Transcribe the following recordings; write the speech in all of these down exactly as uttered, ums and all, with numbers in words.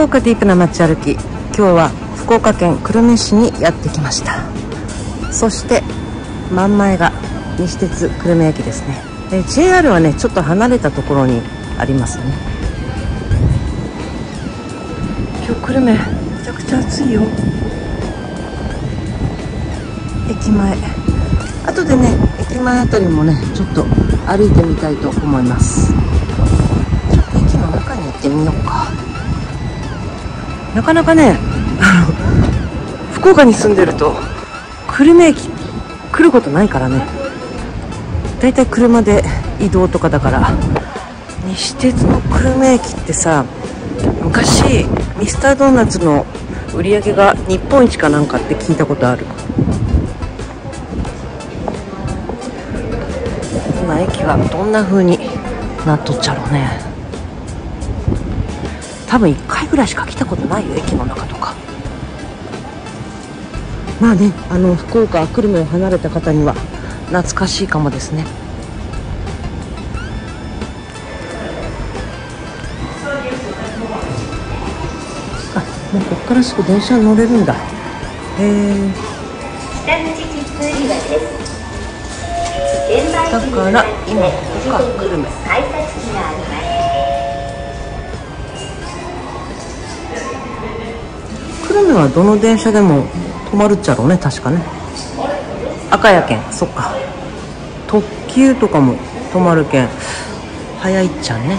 福岡ディープな街歩き、今日は福岡県久留米市にやってきました。そして真ん前が西鉄久留米駅ですね。で ジェイアール はねちょっと離れたところにありますね。今日久留米めちゃくちゃ暑いよ。駅前、後でね駅前あたりもねちょっと歩いてみたいと思います。駅の中に行ってみようか。なかなかね福岡に住んでると久留米駅来ることないからね、だいたい車で移動とかだから。西鉄の久留米駅ってさ、昔ミスタードーナツの売り上げが日本一かなんかって聞いたことある。今駅がどんな風になっとっちゃろうね。多分いっかいぐらいしか来たことないよ、駅の中とか。まあね、あの福岡久留米を離れた方には懐かしいかもですね。あ、もうここからすぐ電車に乗れるんだ。へえ。北口切符売り場です。だから今福岡久留米。改札機があります。久留米はどの電車でも止まるっちゃろうね、確かね。赤やけん、そっか。特急とかも止まるけん早いっちゃんね。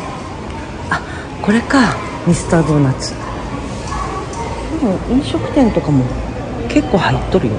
あ、これかミスタードーナツ。でも飲食店とかも結構入っとるよ。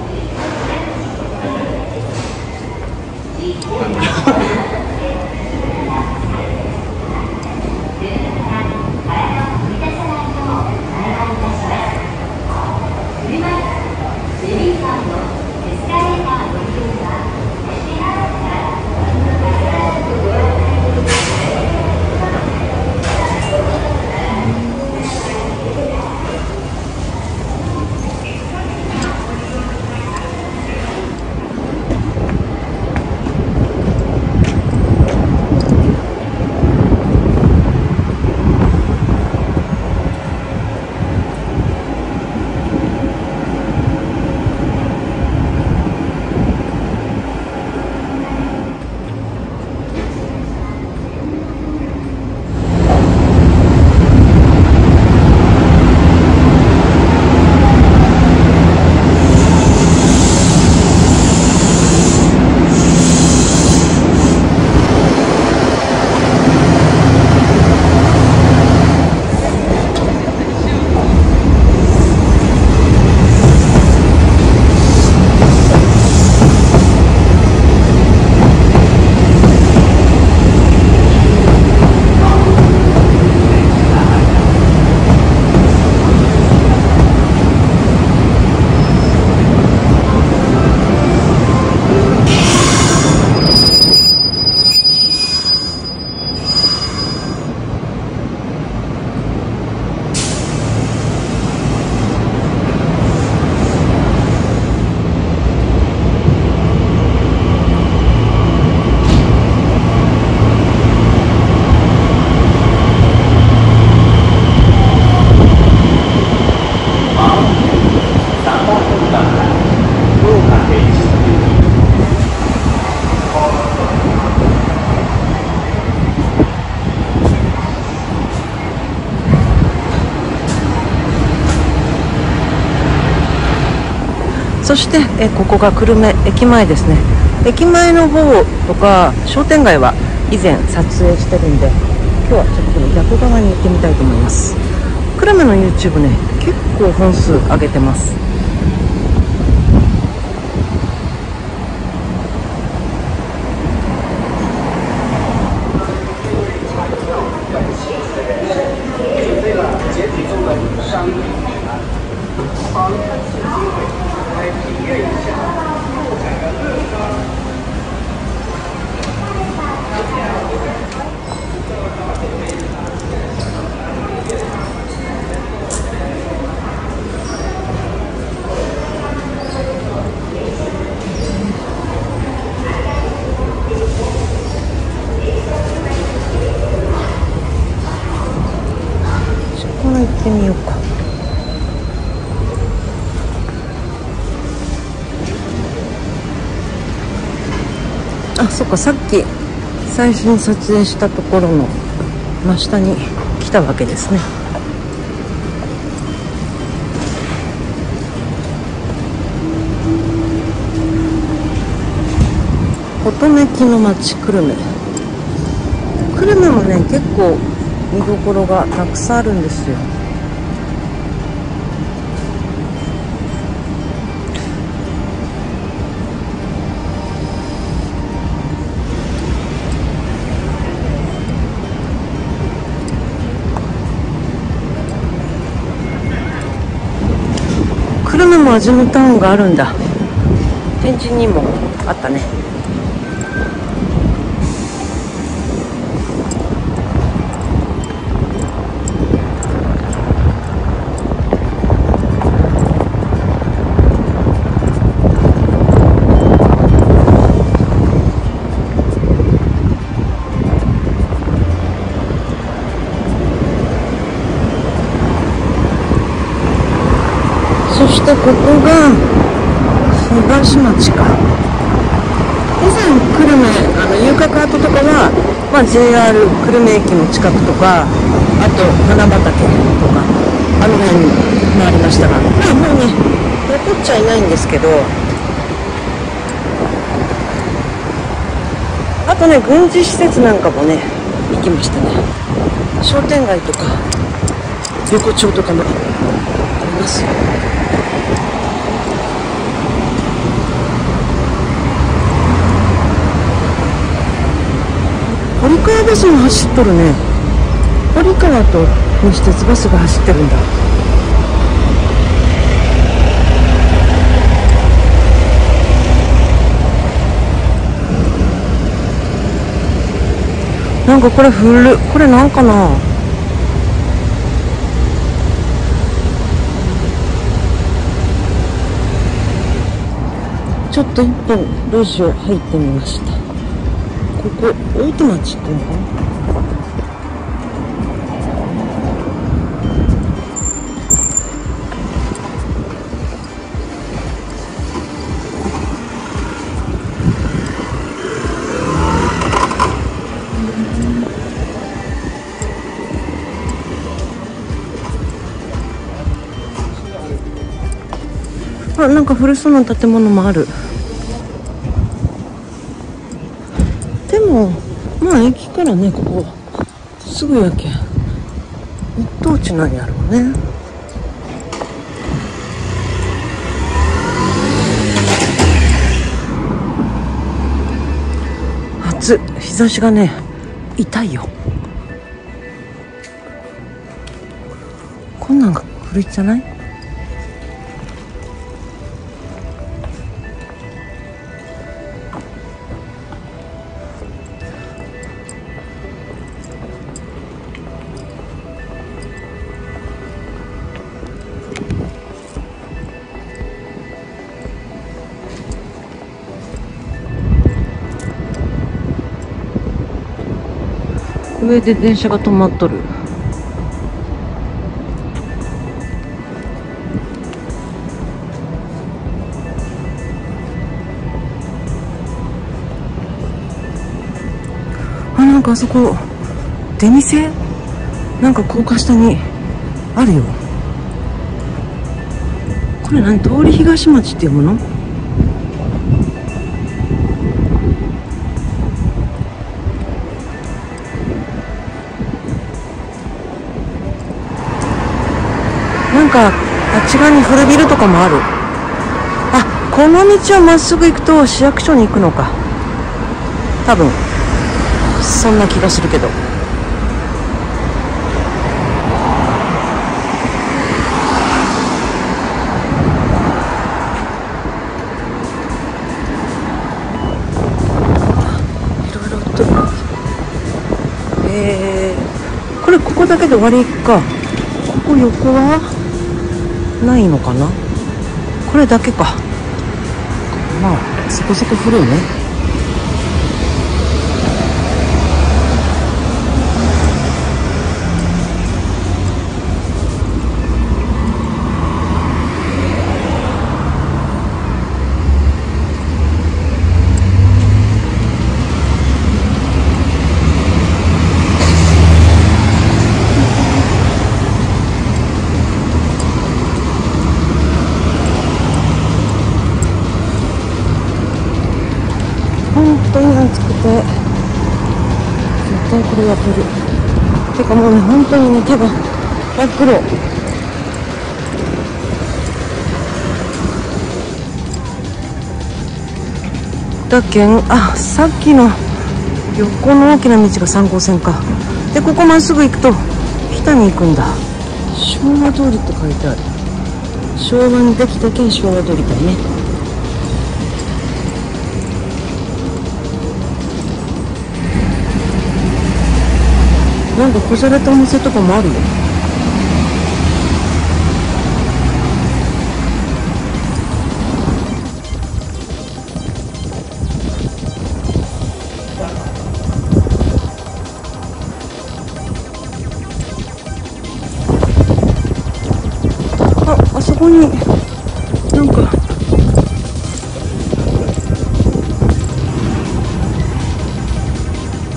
そしてえここが久留米駅前ですね。駅前の方とか商店街は以前撮影してるんで、今日はちょっと逆側に行ってみたいと思います。久留米の YouTube ね結構本数上げてます。行ってみようか。あ、そっか、さっき最初に撮影したところの真下に来たわけですね。琴音木の町久留米。久留米もね、結構見どころがたくさんあるんですよ。久留米も味のタウンがあるんだ。展示にもあったね。そしてここが東町か。以前久留米、あの遊郭跡とかは、まあ、ジェイアール 久留米駅の近くとか、あと花畑とかあの辺もありましたが、まあもうね残っちゃいないんですけど、あとね軍事施設なんかもね行きましたね。商店街とか横丁とかもありますよ。堀川バスも走っとるね。堀川と西鉄バスが走ってるんだ。なんかこれ古っ、これなんかな。ちょっと一本路地を入ってみました。ここ大手町っていうのかな。あ、なんか古そうな建物もある。まあ駅からね、ここすぐやけん一等地なんやろうね。暑い、日差しがね痛いよ。こんなんが古いじゃない？上で電車が止まっとる。あ、なんかあそこ出店なんか高架下にあるよ。これ何、通り東町っていうもの。なんかあっち側に古ビルとかもある。あ、この道をまっすぐ行くと市役所に行くのか、多分そんな気がするけど。いろいろ売っとる。えー、これここだけで終わりか。ここ横はないのかな。これだけか。まあそこそこ古いね。当に暑くて、絶対これは取る。てかもうね、本当にね、手が真っ黒。だけん、あ、さっきの横の大きな道がさんごうせんか。で、ここまっすぐ行くと、北に行くんだ。昭和通りって書いてある。昭和にできたけん昭和通りだね。なんかこじゃれたお店とかもあるよ。あ、あそこになんか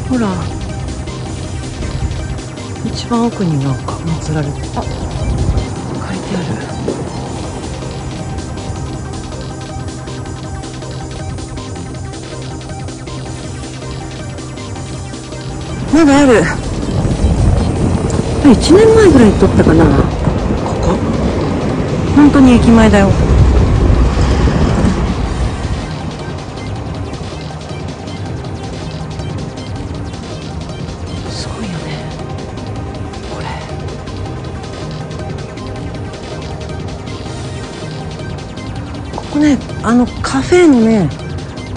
ほら。一番奥になんか祀られて、あ、書いてある。まだある。いちねんまえぐらいに撮ったかな。ここ本当に駅前だよ。あのカフェにね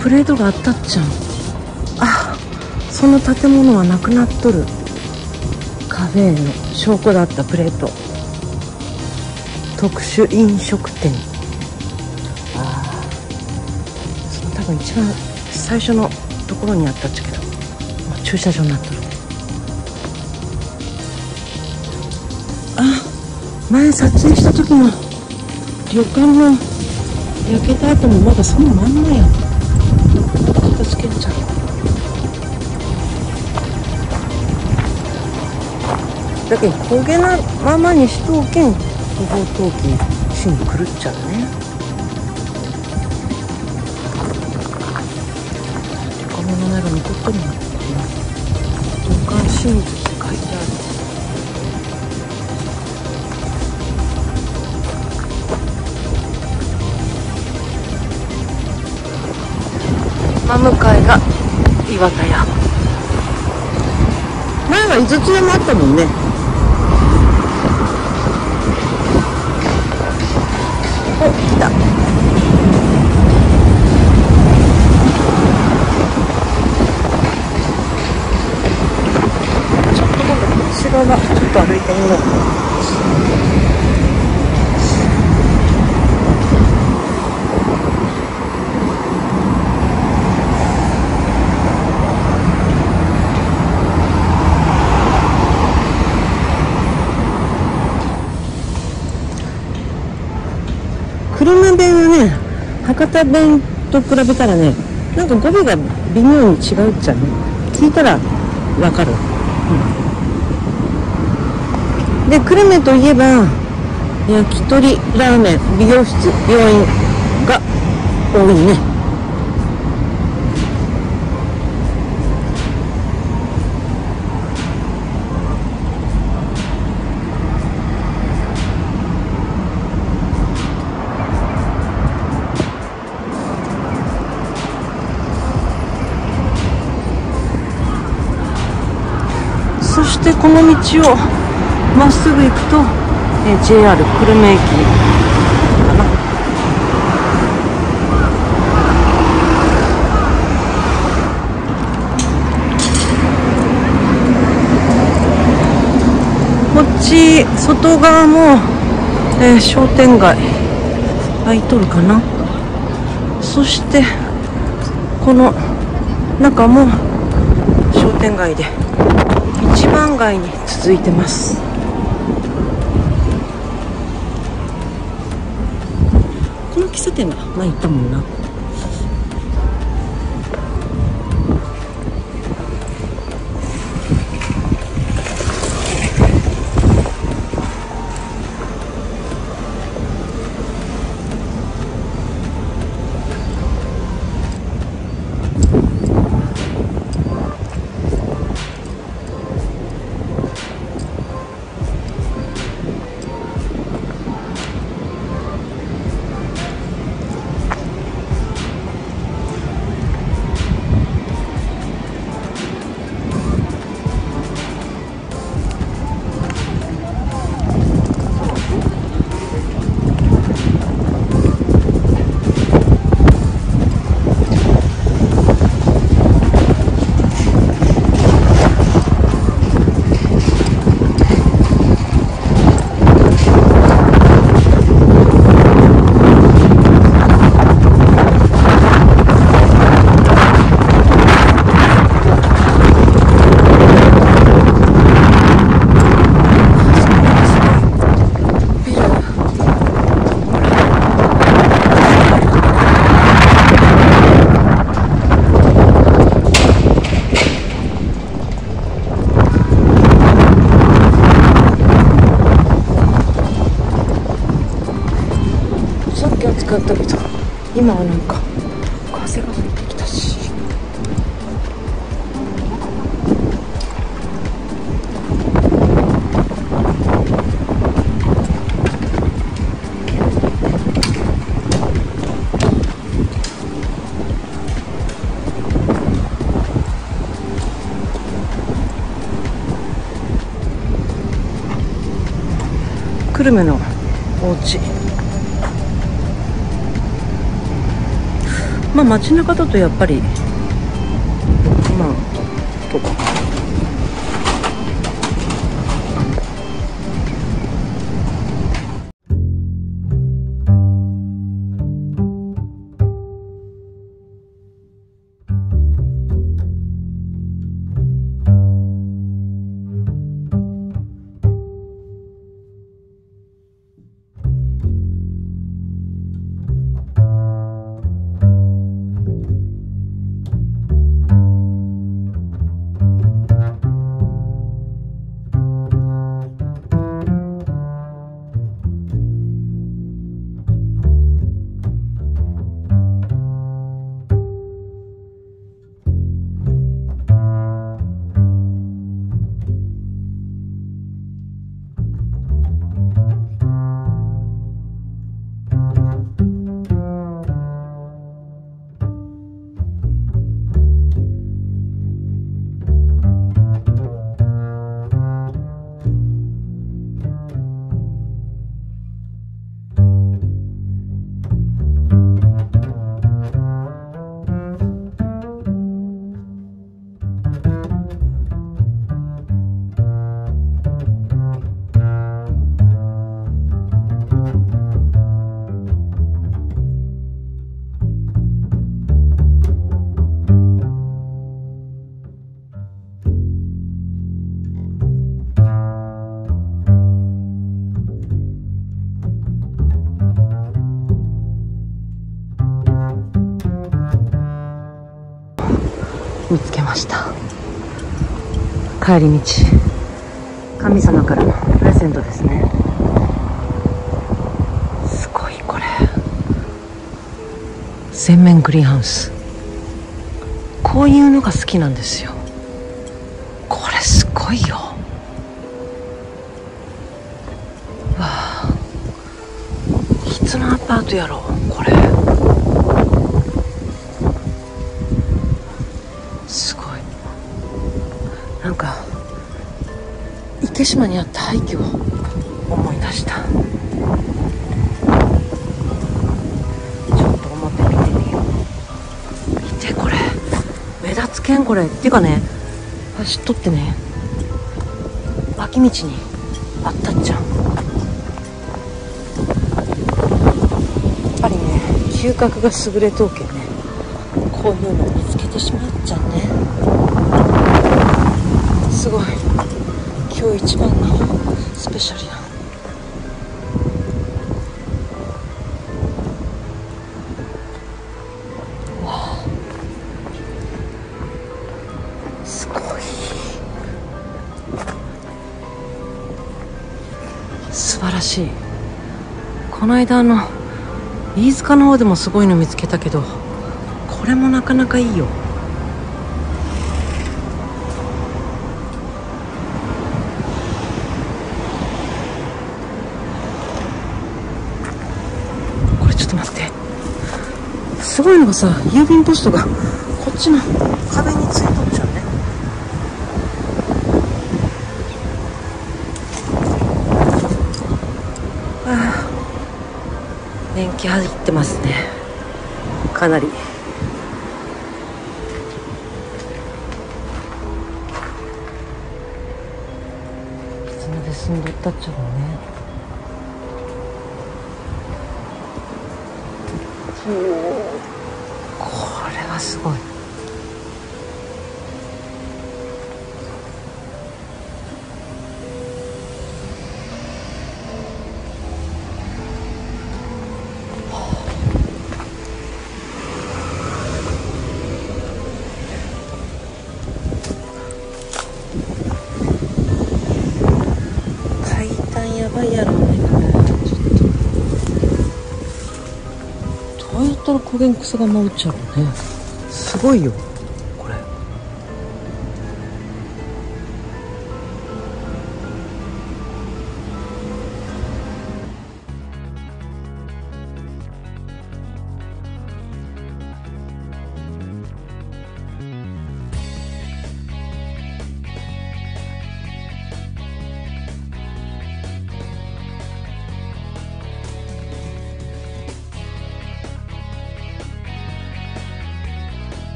プレートがあったっちゃん。あ、その建物はなくなっとる。カフェの証拠だったプレート。特殊飲食店。ああ、その多分一番最初のところにあったっちゃけど、まあ、駐車場になっとる。あ、前撮影した時の旅館の焼けた後もまだそのまんまやん。片付けちゃう。だけど焦げなままにしとうけん、不法投棄しに狂っちゃうね。この名前が残ってるのかな。土管清水って書いてある。真向かいが岩田屋。前は井筒屋もあったもんね。お、来た。ちょっと今度後ろがちょっと歩いてみよう。車弁はね、博多弁と比べたらね、なんか語尾が微妙に違うっちゃね。聞いたらわかる、うん、で久留米といえば焼き鳥、ラーメン、美容室、病院が多いね。でこの道をまっすぐ行くと、えー、ジェイアール 久留米駅かな。こっち外側も、えー、商店街開いとるかな。そしてこの中も商店街で一番街に続いてます。この喫茶店が前行ったもんな。さっきは使ったけど今はなんか風が吹いてきたし、久留米のお家。まあ街中だとやっぱりろくまんとか。見つけました。帰り道、神様からのプレゼントですね。すごい、これ全面グリーンハウス。こういうのが好きなんですよ。これすごいよ。わあ、いつのアパートやろうこれ。なんか池島にあった廃墟を思い出した。ちょっと表見てみよう。見てこれ、目立つけんこれ。っていうかね、走っとってね、脇道にあったっちゃん。やっぱりね、嗅覚が優れとうけんね、こういうのを見つけてしまっちゃうね。すごい、今日一番のスペシャルやん。わあ、すごい。素晴らしい。この間の飯塚の方でもすごいの見つけたけど、これもなかなかいいよ。すごいのがさ、郵便ポストがこっちの壁についとっちゃうね。ああ、年季入ってますね、かなり。爪で進んでったっちゃうもんね。おー、これはすごい。階段やばいやろね。ちょっととこげんくそがまうっちゃろうね。すごいよ。